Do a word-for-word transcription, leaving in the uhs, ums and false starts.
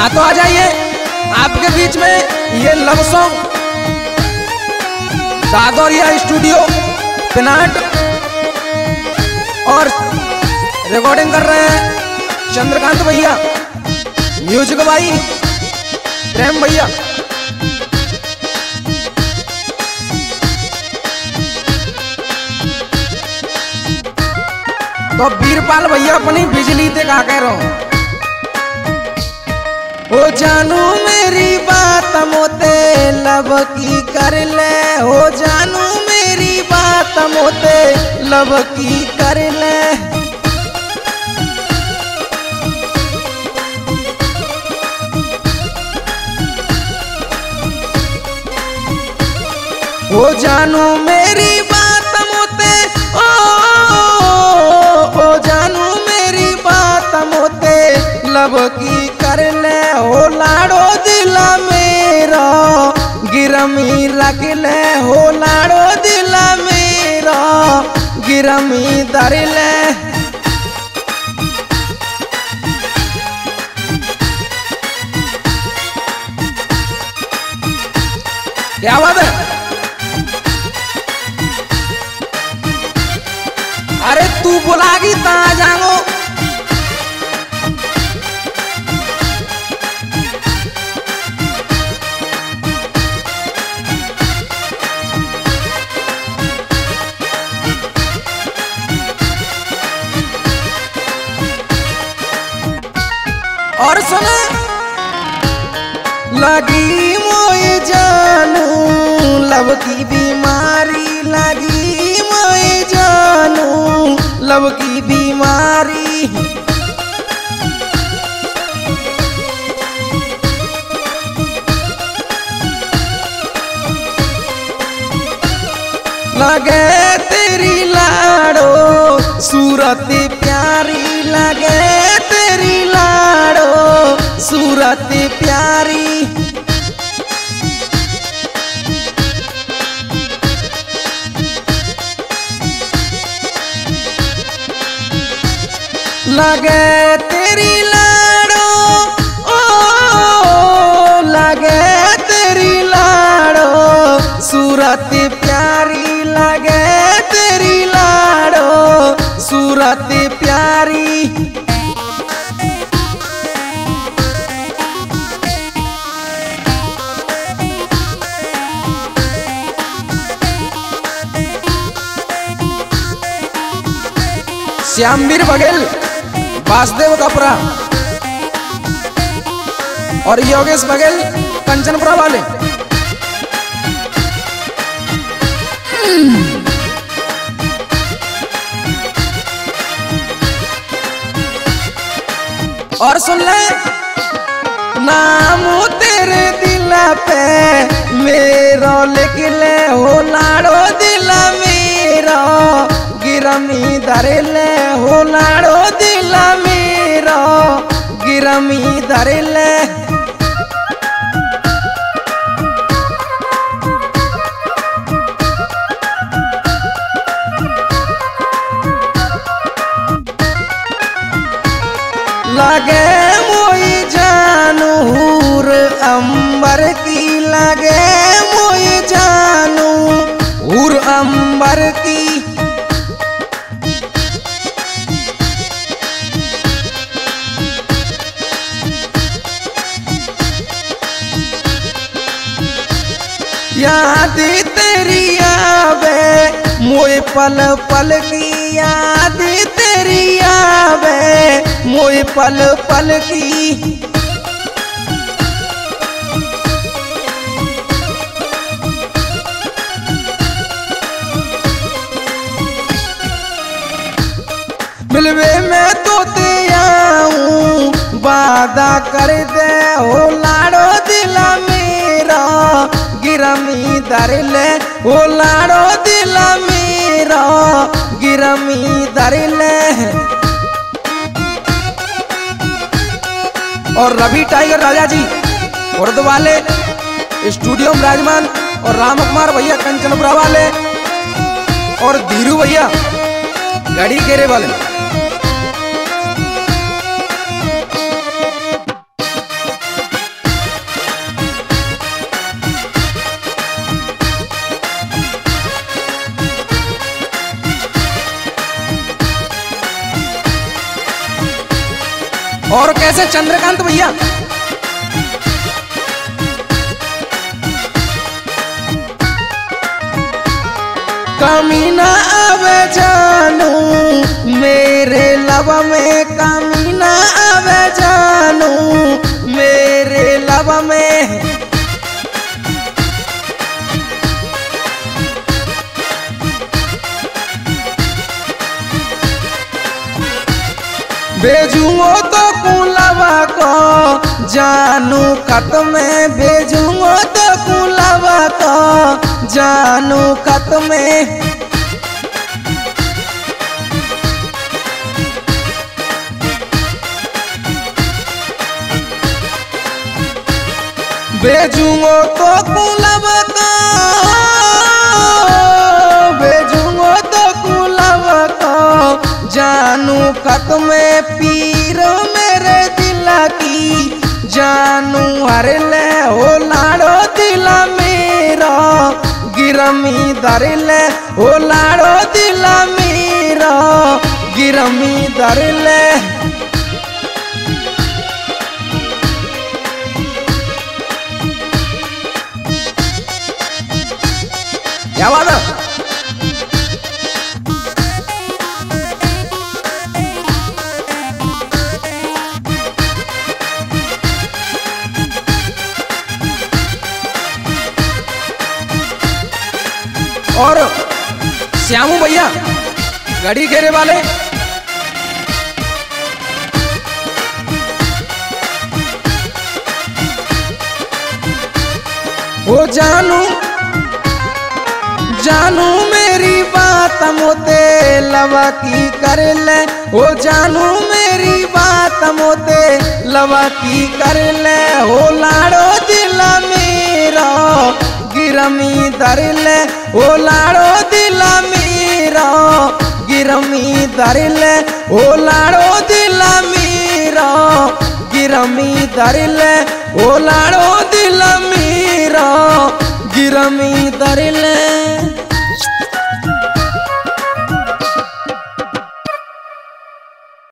आ तो आ जाइए आपके बीच में ये लव सॉन्ग दादोरिया स्टूडियो पिनाट और रिकॉर्डिंग कर रहे हैं चंद्रकांत भैया, म्यूजिक भाई प्रेम भैया। तो वीरपाल भैया अपनी बिजली ते कहा कह रहा हूं, ओ जानू मेरी बात मोते लब की कर ले, ओ जानू मेरी बात मोते लब की कर ले, ओ जानू मेरी बात मोते, ओ ओ जानू मेरी बात मोते लब की कर ले, हो लाड़ो दिला मेरा गिरमी रख ले, हो लाड़ो दिला मेरा गिरमी धर ले, क्या बात है। अरे तू बुलागी ता जागो, और सुने लगी मोए जानू लब की बीमारी, लगी मोए जानू लब की बीमारी, लगे तेरी लाड़ो सूरत प्यारी, लगे तेरी लाड़ो सूरत प्यारी, लगे तेरी लाड़ो, ओ, लगे तेरी लाड़ो सूरत प्यारी, लगे तेरी लाड़ो सूरत प्यारी। श्यामवीर बघेल, बसदेव कपड़ा और योगेश बघेल कंचनपुरा वाले। और सुन ले, नाम तेरे दिल पे मेरो लिख ले, हो लाड़ो दिल मेरो गिरमी धर ले, हो लाड़ो दिल मेरो गिरमी धर ले, लगे मोई जानू हूर अंबर की, लगे मोई जानू हूर अंबर की, याद तेरी आवे मोए पल पल की, याद तेरी आवे मोए पल पल की, मिलवे मैं तो ते आऊं वादा कर दे, हो लाड़ो दिला मेरा गिरमी धर ले, ओ लाड़ो दिल मेरा गिरमी धर ले। और रवि टाइगर राजा जी खुर्द वाले, स्टूडियो में राजमान और रामकुमार भैया कंचनपुरा वाले और धीरू भैया गाड़ी घेरे वाले। और कैसे चंद्रकांत भैया? कमीना आवे जानू मेरे लव में, कमीना आवे जानू मेरे लव में, भेजूंगो तो कुलवा को जानू खत में, भेजूंगो तो कुलवा को जानू खत में, भेजूंगो तो कुलवा को, भेजूंगो तो कुलवा को जानू खत में, पीरो मेरे दिला की जानू हर ले हो लाड़ो दिला मेरा, गिरमी दर ले हो लाड़ो दिला मेरा, गिरमी दर ले, क्या बात है? और श्यामू भैया गड़ी घेरे वाले, ओ जानू जानू मेरी बात मोते लवा की कर ले, ओ जानू मेरी बात मोते लवा की कर ले, ओ लाड़ो दिला मेरा गिरमी दर ले ओ लाड़ो दिला मेरा, गिरमी दर ले ओ लाड़ो दिला मेरा, गिरमी दर ले ओ लाड़ो दिला मेरा, गिरमी दर ले।